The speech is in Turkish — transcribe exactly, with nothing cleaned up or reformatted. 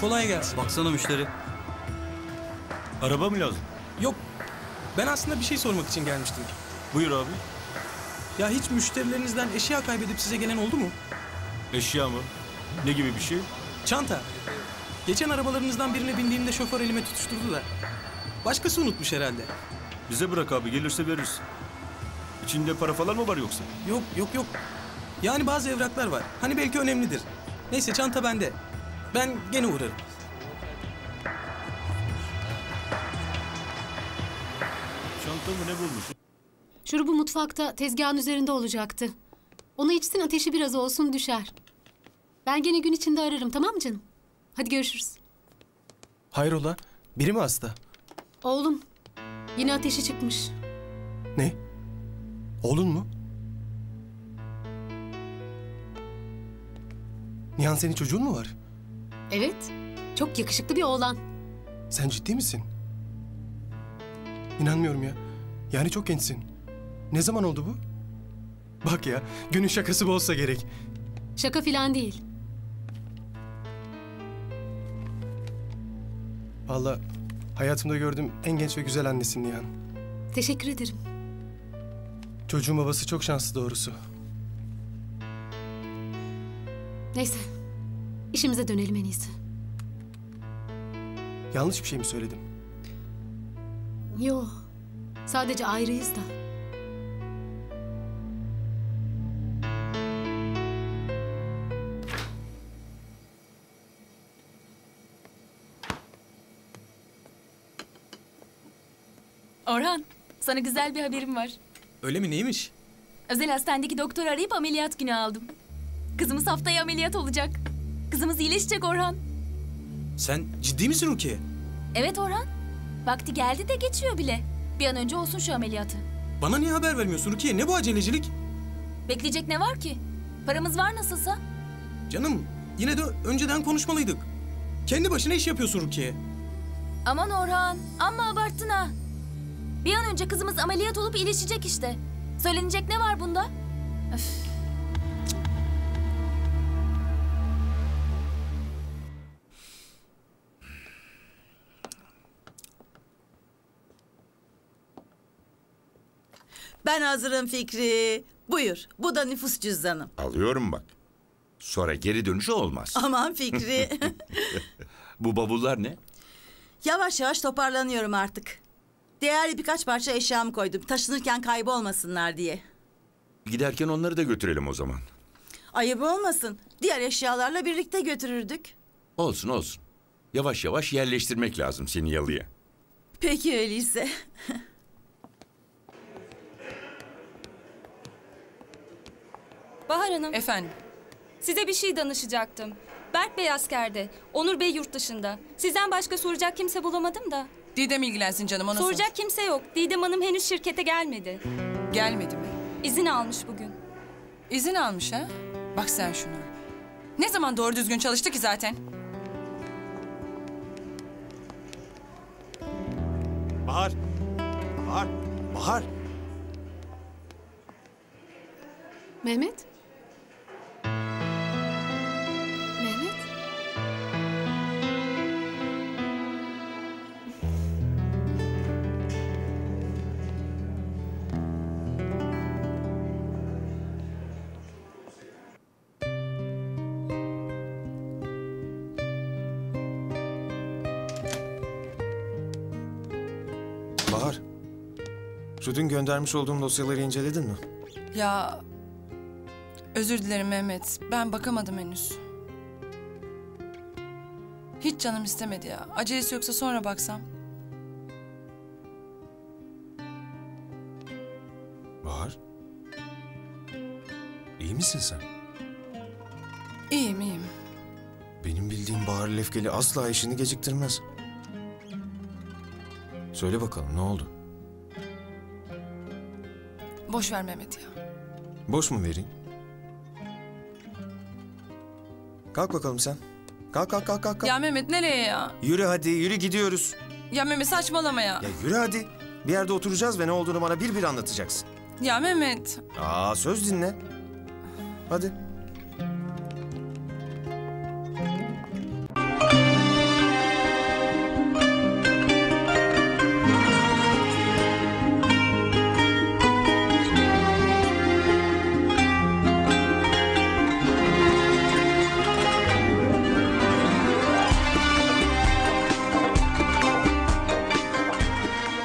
Kolay gelsin. Baksana müşteri. Araba mı lazım? Yok. Ben aslında bir şey sormak için gelmiştim. Buyur abi. Ya hiç müşterilerinizden eşya kaybedip size gelen oldu mu? Eşya mı? Ne gibi bir şey? Çanta. Geçen arabalarınızdan birine bindiğimde şoför elime tutuşturdu da. Başkası unutmuş herhalde. Bize bırak abi, gelirse veririz. İçinde para falan mı var yoksa? Yok yok yok. Yani bazı evraklar var. Hani belki önemlidir. Neyse, çanta bende. Ben gene uğrarım. Çantamı ne bulmuş? Şurubu mutfakta tezgahın üzerinde olacaktı. Onu içsin, ateşi biraz olsun düşer. Ben gene gün içinde ararım, tamam mı canım? Hadi görüşürüz. Hayrola? Biri mi hasta? Oğlum. Yine ateşi çıkmış. Ne? Oğlun mu? Nihan, senin çocuğun mu var? Evet. Çok yakışıklı bir oğlan. Sen ciddi misin? İnanmıyorum ya. Yani çok gençsin. Ne zaman oldu bu? Bak ya, günün şakası bu olsa gerek. Şaka filan değil. Vallahi hayatımda gördüğüm en genç ve güzel annesin Nihan. Teşekkür ederim. Çocuğun babası çok şanslı doğrusu. Neyse, işimize dönelim en iyisi. Yanlış bir şey mi söyledim? Yo, sadece ayrıyız da. Orhan, sana güzel bir haberim var. Öyle mi, neymiş? Özel hastanedeki doktor arayıp ameliyat günü aldım. Kızımız haftaya ameliyat olacak. Kızımız iyileşecek Orhan. Sen ciddi misin Rukiye? Evet Orhan. Vakti geldi de geçiyor bile. Bir an önce olsun şu ameliyatı. Bana niye haber vermiyorsun Rukiye? Ne bu acelecilik? Bekleyecek ne var ki? Paramız var nasılsa. Canım, yine de önceden konuşmalıydık. Kendi başına iş yapıyorsun Rukiye. Aman Orhan, amma abarttın ha. Bir an önce kızımız ameliyat olup iyileşecek işte. Söylenecek ne var bunda? Öf. Ben hazırım Fikri. Buyur, bu da nüfus cüzdanım. Alıyorum bak. Sonra geri dönüşü olmaz. Aman Fikri. Bu bavullar ne? Yavaş yavaş toparlanıyorum artık. Değerli birkaç parça eşyamı koydum. Taşınırken kaybolmasınlar diye. Giderken onları da götürelim o zaman. Ayıp olmasın. Diğer eşyalarla birlikte götürürdük. Olsun olsun. Yavaş yavaş yerleştirmek lazım seni yalıya. Peki öyleyse. Bahar Hanım. Efendim? Size bir şey danışacaktım. Berk Bey askerde. Onur Bey yurt dışında. Sizden başka soracak kimse bulamadım da. Didem ilgilensin canım, ona soracak sor. Kimse yok. Didem Hanım henüz şirkete gelmedi. Gelmedi mi? İzin almış bugün. İzin almış ha? Bak sen şuna. Ne zaman doğru düzgün çalıştı ki zaten? Bahar. Bahar. Bahar. Mehmet. Bahar, şu dün göndermiş olduğum dosyaları inceledin mi? Ya, özür dilerim Mehmet, ben bakamadım henüz. Hiç canım istemedi ya, acelesi yoksa sonra baksam. Bahar, iyi misin sen? İyiyim, iyiyim. Benim bildiğim Bahar Lefkeli asla işini geciktirmez. Söyle bakalım, ne oldu? Boş ver Mehmet ya. Boş mu vereyim? Kalk bakalım sen. Kalk kalk kalk kalk. Ya Mehmet nereye ya? Yürü hadi, yürü gidiyoruz. Ya Mehmet saçmalama ya. Ya yürü hadi. Bir yerde oturacağız ve ne olduğunu bana bir bir anlatacaksın. Ya Mehmet. Aa, söz dinle. Hadi.